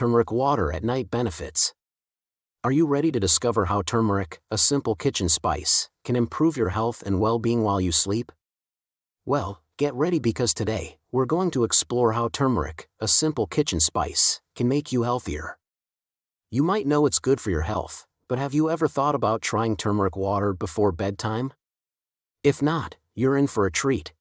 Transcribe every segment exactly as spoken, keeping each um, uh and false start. turmeric water at night benefits. Are you ready to discover how turmeric, a simple kitchen spice, can improve your health and well-being while you sleep? Well, get ready, because today, we're going to explore how turmeric, a simple kitchen spice, can make you healthier. You might know it's good for your health, but have you ever thought about trying turmeric water before bedtime? If not, you're in for a treat.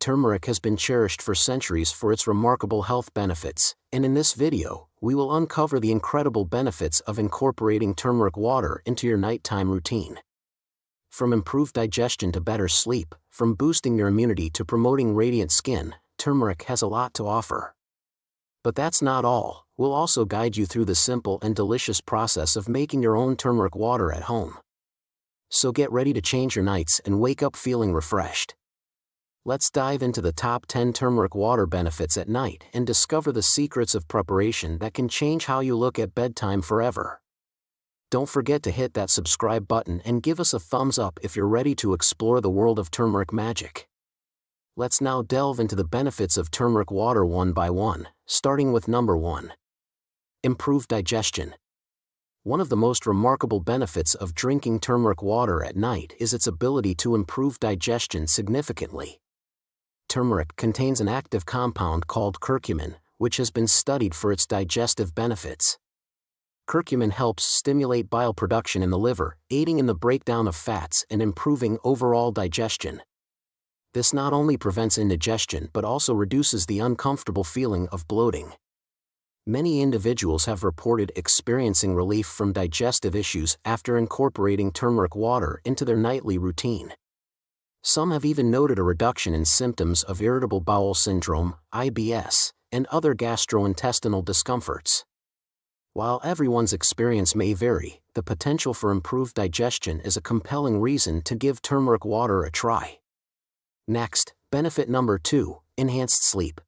Turmeric has been cherished for centuries for its remarkable health benefits, and in this video, we will uncover the incredible benefits of incorporating turmeric water into your nighttime routine. From improved digestion to better sleep, from boosting your immunity to promoting radiant skin, turmeric has a lot to offer. But that's not all. We'll also guide you through the simple and delicious process of making your own turmeric water at home. So get ready to change your nights and wake up feeling refreshed. Let's dive into the top ten turmeric water benefits at night and discover the secrets of preparation that can change how you look at bedtime forever. Don't forget to hit that subscribe button and give us a thumbs up if you're ready to explore the world of turmeric magic. Let's now delve into the benefits of turmeric water one by one, starting with number one. Improved digestion. One of the most remarkable benefits of drinking turmeric water at night is its ability to improve digestion significantly. Turmeric contains an active compound called curcumin, which has been studied for its digestive benefits. Curcumin helps stimulate bile production in the liver, aiding in the breakdown of fats and improving overall digestion. This not only prevents indigestion but also reduces the uncomfortable feeling of bloating. Many individuals have reported experiencing relief from digestive issues after incorporating turmeric water into their nightly routine. Some have even noted a reduction in symptoms of irritable bowel syndrome, I B S, and other gastrointestinal discomforts. While everyone's experience may vary, the potential for improved digestion is a compelling reason to give turmeric water a try. Next, benefit number two, enhanced sleep.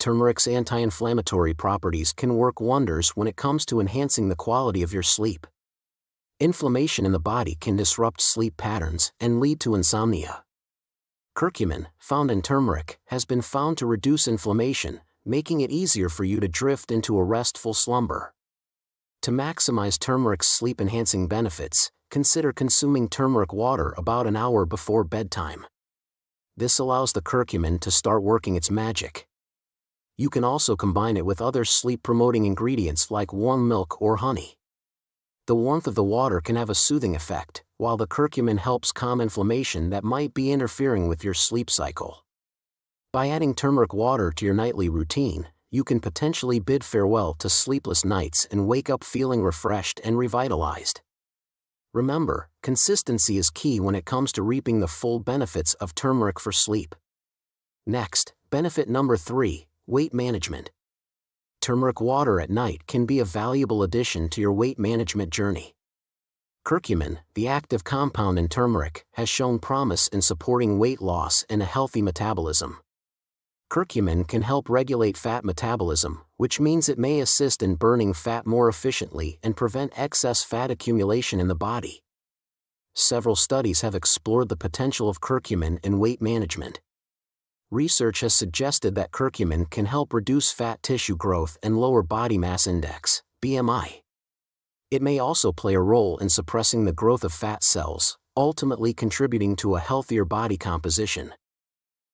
Turmeric's anti-inflammatory properties can work wonders when it comes to enhancing the quality of your sleep. Inflammation in the body can disrupt sleep patterns and lead to insomnia. Curcumin, found in turmeric, has been found to reduce inflammation, making it easier for you to drift into a restful slumber. To maximize turmeric's sleep-enhancing benefits, consider consuming turmeric water about an hour before bedtime. This allows the curcumin to start working its magic. You can also combine it with other sleep-promoting ingredients like warm milk or honey. The warmth of the water can have a soothing effect, while the curcumin helps calm inflammation that might be interfering with your sleep cycle. By adding turmeric water to your nightly routine, you can potentially bid farewell to sleepless nights and wake up feeling refreshed and revitalized. Remember, consistency is key when it comes to reaping the full benefits of turmeric for sleep. Next, benefit number three, weight management. Turmeric water at night can be a valuable addition to your weight management journey. Curcumin, the active compound in turmeric, has shown promise in supporting weight loss and a healthy metabolism. Curcumin can help regulate fat metabolism, which means it may assist in burning fat more efficiently and prevent excess fat accumulation in the body. Several studies have explored the potential of curcumin in weight management. Research has suggested that curcumin can help reduce fat tissue growth and lower body mass index, B M I. It may also play a role in suppressing the growth of fat cells, ultimately contributing to a healthier body composition.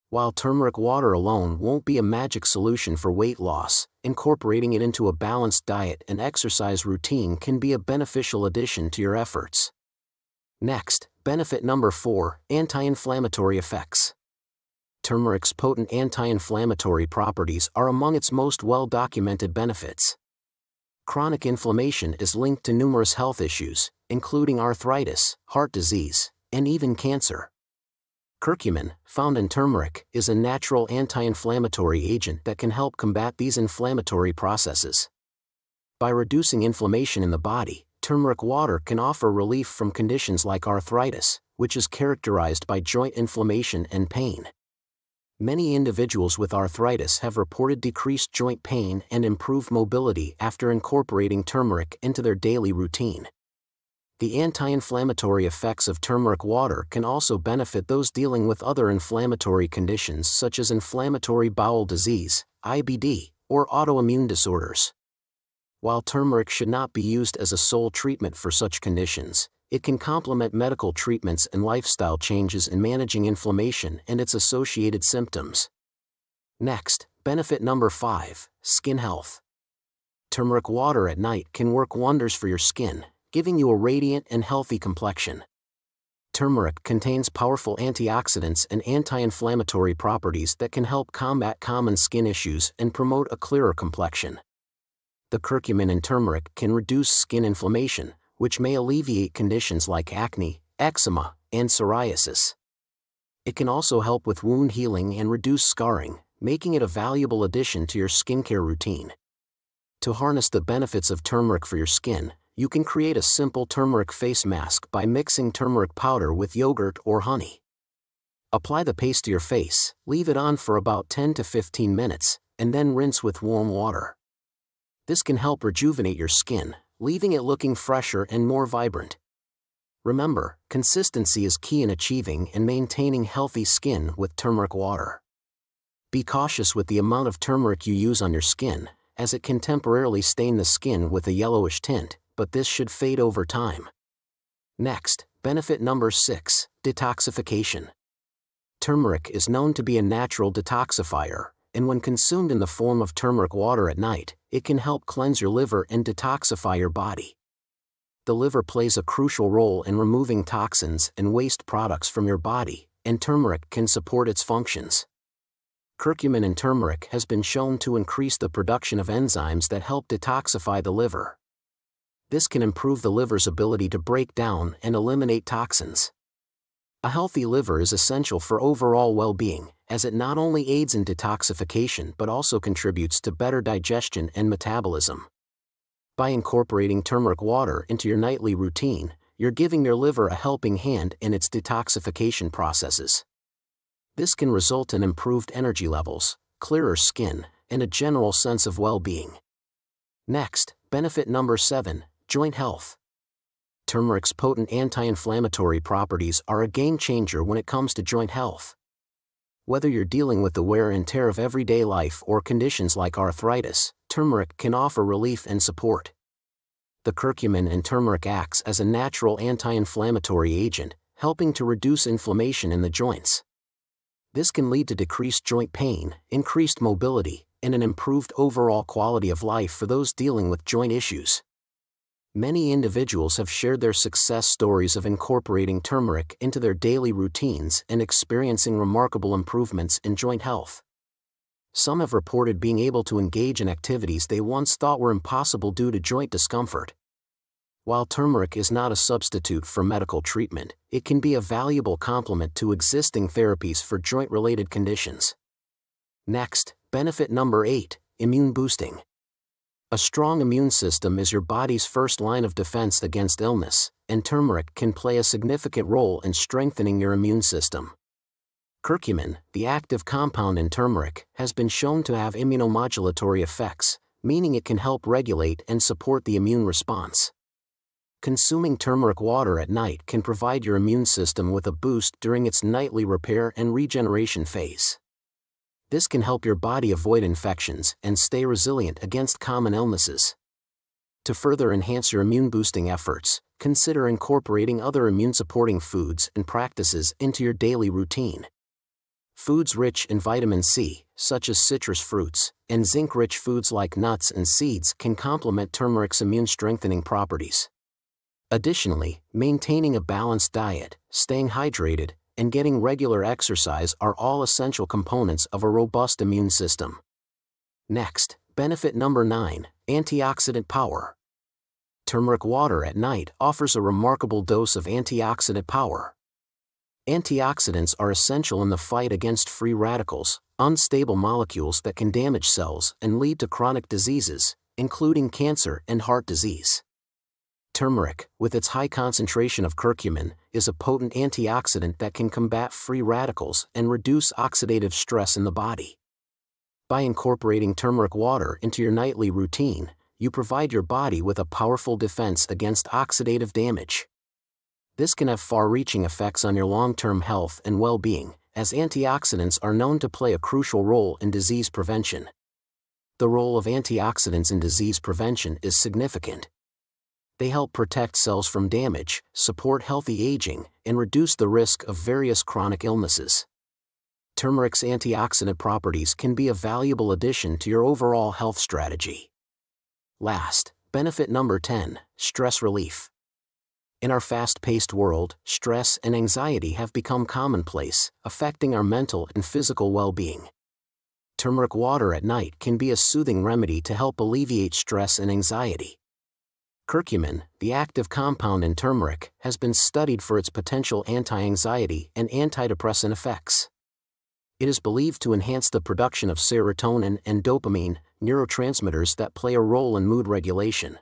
While turmeric water alone won't be a magic solution for weight loss, incorporating it into a balanced diet and exercise routine can be a beneficial addition to your efforts. Next, benefit number four, anti-inflammatory effects. Turmeric's potent anti-inflammatory properties are among its most well-documented benefits. Chronic inflammation is linked to numerous health issues, including arthritis, heart disease, and even cancer. Curcumin, found in turmeric, is a natural anti-inflammatory agent that can help combat these inflammatory processes. By reducing inflammation in the body, turmeric water can offer relief from conditions like arthritis, which is characterized by joint inflammation and pain. Many individuals with arthritis have reported decreased joint pain and improved mobility after incorporating turmeric into their daily routine. The anti-inflammatory effects of turmeric water can also benefit those dealing with other inflammatory conditions such as inflammatory bowel disease, I B D, or autoimmune disorders. While turmeric should not be used as a sole treatment for such conditions, it can complement medical treatments and lifestyle changes in managing inflammation and its associated symptoms. Next, benefit number five, skin health. Turmeric water at night can work wonders for your skin, giving you a radiant and healthy complexion. Turmeric contains powerful antioxidants and anti-inflammatory properties that can help combat common skin issues and promote a clearer complexion. The curcumin in turmeric can reduce skin inflammation, which may alleviate conditions like acne, eczema, and psoriasis. It can also help with wound healing and reduce scarring, making it a valuable addition to your skincare routine. To harness the benefits of turmeric for your skin, you can create a simple turmeric face mask by mixing turmeric powder with yogurt or honey. Apply the paste to your face, leave it on for about ten to fifteen minutes, and then rinse with warm water. This can help rejuvenate your skin, leaving it looking fresher and more vibrant. Remember, consistency is key in achieving and maintaining healthy skin with turmeric water. Be cautious with the amount of turmeric you use on your skin, as it can temporarily stain the skin with a yellowish tint, but this should fade over time. Next, benefit number six, detoxification. Turmeric is known to be a natural detoxifier, and when consumed in the form of turmeric water at night, it can help cleanse your liver and detoxify your body. The liver plays a crucial role in removing toxins and waste products from your body, and turmeric can support its functions. Curcumin in turmeric has been shown to increase the production of enzymes that help detoxify the liver. This can improve the liver's ability to break down and eliminate toxins. A healthy liver is essential for overall well-being, as it not only aids in detoxification but also contributes to better digestion and metabolism. By incorporating turmeric water into your nightly routine, you're giving your liver a helping hand in its detoxification processes. This can result in improved energy levels, clearer skin, and a general sense of well-being. Next, benefit number seven, joint health. Turmeric's potent anti-inflammatory properties are a game-changer when it comes to joint health. Whether you're dealing with the wear and tear of everyday life or conditions like arthritis, turmeric can offer relief and support. The curcumin in turmeric acts as a natural anti-inflammatory agent, helping to reduce inflammation in the joints. This can lead to decreased joint pain, increased mobility, and an improved overall quality of life for those dealing with joint issues. Many individuals have shared their success stories of incorporating turmeric into their daily routines and experiencing remarkable improvements in joint health. Some have reported being able to engage in activities they once thought were impossible due to joint discomfort. While turmeric is not a substitute for medical treatment, it can be a valuable complement to existing therapies for joint-related conditions. Next, benefit number eight, immune boosting. A strong immune system is your body's first line of defense against illness, and turmeric can play a significant role in strengthening your immune system. Curcumin, the active compound in turmeric, has been shown to have immunomodulatory effects, meaning it can help regulate and support the immune response. Consuming turmeric water at night can provide your immune system with a boost during its nightly repair and regeneration phase. This can help your body avoid infections and stay resilient against common illnesses. To further enhance your immune-boosting efforts, consider incorporating other immune-supporting foods and practices into your daily routine. Foods rich in vitamin C, such as citrus fruits, and zinc-rich foods like nuts and seeds can complement turmeric's immune-strengthening properties. Additionally, maintaining a balanced diet, staying hydrated, and getting regular exercise are all essential components of a robust immune system. Next, benefit number nine, antioxidant power. Turmeric water at night offers a remarkable dose of antioxidant power. Antioxidants are essential in the fight against free radicals, unstable molecules that can damage cells and lead to chronic diseases, including cancer and heart disease. Turmeric, with its high concentration of curcumin, is a potent antioxidant that can combat free radicals and reduce oxidative stress in the body. By incorporating turmeric water into your nightly routine, you provide your body with a powerful defense against oxidative damage. This can have far-reaching effects on your long-term health and well-being, as antioxidants are known to play a crucial role in disease prevention. the role of antioxidants in disease prevention is significant. They help protect cells from damage, support healthy aging, and reduce the risk of various chronic illnesses. Turmeric's antioxidant properties can be a valuable addition to your overall health strategy. Last, benefit number ten, stress relief. In our fast-paced world, stress and anxiety have become commonplace, affecting our mental and physical well-being. Turmeric water at night can be a soothing remedy to help alleviate stress and anxiety. Curcumin, the active compound in turmeric, has been studied for its potential anti-anxiety and antidepressant effects. It is believed to enhance the production of serotonin and dopamine, neurotransmitters that play a role in mood regulation.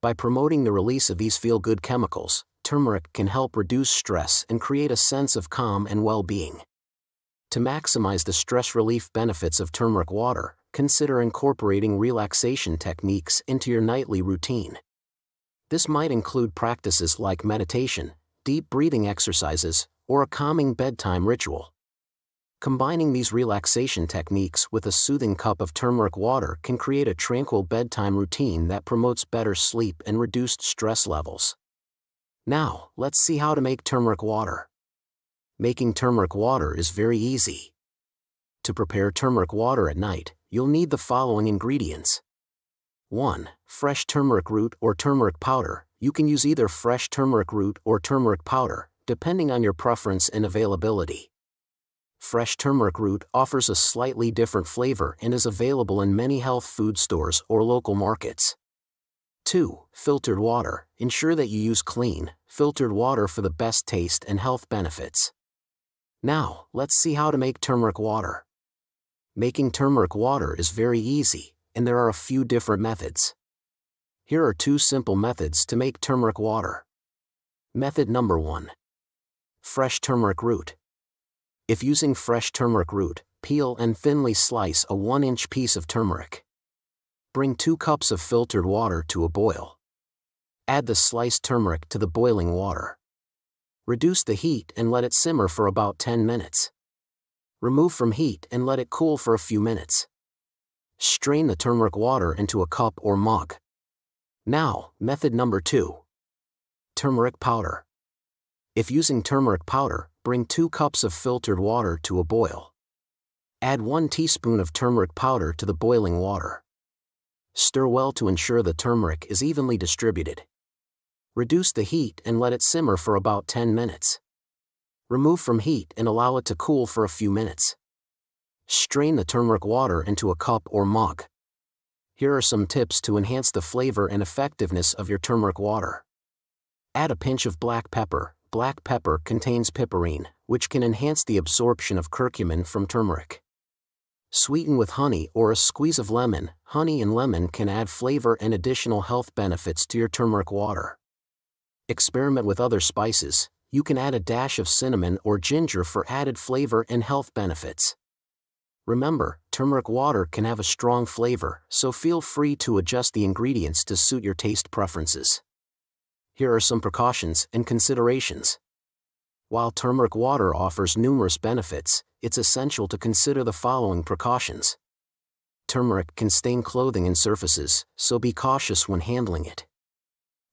By promoting the release of these feel-good chemicals, turmeric can help reduce stress and create a sense of calm and well-being. To maximize the stress relief benefits of turmeric water, consider incorporating relaxation techniques into your nightly routine. This might include practices like meditation, deep breathing exercises, or a calming bedtime ritual. Combining these relaxation techniques with a soothing cup of turmeric water can create a tranquil bedtime routine that promotes better sleep and reduced stress levels. Now, let's see how to make turmeric water. Making turmeric water is very easy. To prepare turmeric water at night, you'll need the following ingredients. one. Fresh turmeric root or turmeric powder. You can use either fresh turmeric root or turmeric powder, depending on your preference and availability. Fresh turmeric root offers a slightly different flavor and is available in many health food stores or local markets. two. Filtered water. Ensure that you use clean, filtered water for the best taste and health benefits. Now, let's see how to make turmeric water. Making turmeric water is very easy, and there are a few different methods. Here are two simple methods to make turmeric water. Method number one. Fresh turmeric root. If using fresh turmeric root, peel and thinly slice a one inch piece of turmeric. Bring two cups of filtered water to a boil. Add the sliced turmeric to the boiling water. Reduce the heat and let it simmer for about ten minutes. Remove from heat and let it cool for a few minutes. Strain the turmeric water into a cup or mug. Now, method number two. Turmeric powder. If using turmeric powder, bring two cups of filtered water to a boil. Add one teaspoon of turmeric powder to the boiling water. Stir well to ensure the turmeric is evenly distributed. Reduce the heat and let it simmer for about ten minutes. Remove from heat and allow it to cool for a few minutes. Strain the turmeric water into a cup or mug. Here are some tips to enhance the flavor and effectiveness of your turmeric water. Add a pinch of black pepper. Black pepper contains piperine, which can enhance the absorption of curcumin from turmeric. Sweeten with honey or a squeeze of lemon. Honey and lemon can add flavor and additional health benefits to your turmeric water. Experiment with other spices. You can add a dash of cinnamon or ginger for added flavor and health benefits. Remember, turmeric water can have a strong flavor, so feel free to adjust the ingredients to suit your taste preferences. Here are some precautions and considerations. While turmeric water offers numerous benefits, it's essential to consider the following precautions. Turmeric can stain clothing and surfaces, so be cautious when handling it.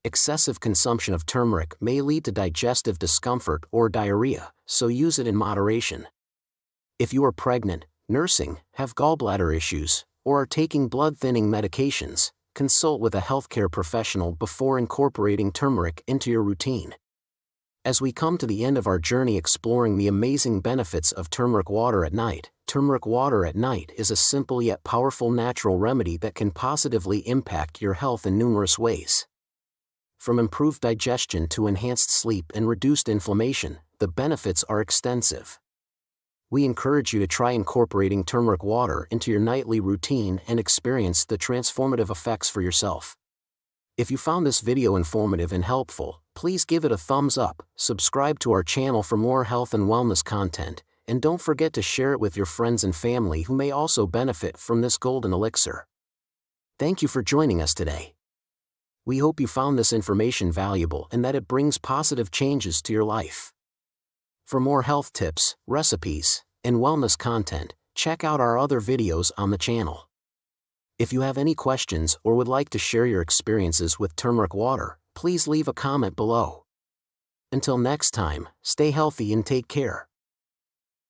Excessive consumption of turmeric may lead to digestive discomfort or diarrhea, so use it in moderation. If you are pregnant, nursing, have gallbladder issues, or are taking blood-thinning medications, consult with a healthcare professional before incorporating turmeric into your routine. As we come to the end of our journey exploring the amazing benefits of turmeric water at night, turmeric water at night is a simple yet powerful natural remedy that can positively impact your health in numerous ways. From improved digestion to enhanced sleep and reduced inflammation, the benefits are extensive. We encourage you to try incorporating turmeric water into your nightly routine and experience the transformative effects for yourself. If you found this video informative and helpful, please give it a thumbs up, subscribe to our channel for more health and wellness content, and don't forget to share it with your friends and family who may also benefit from this golden elixir. Thank you for joining us today. We hope you found this information valuable and that it brings positive changes to your life. For more health tips, recipes, and wellness content, check out our other videos on the channel. If you have any questions or would like to share your experiences with turmeric water, please leave a comment below. Until next time, stay healthy and take care.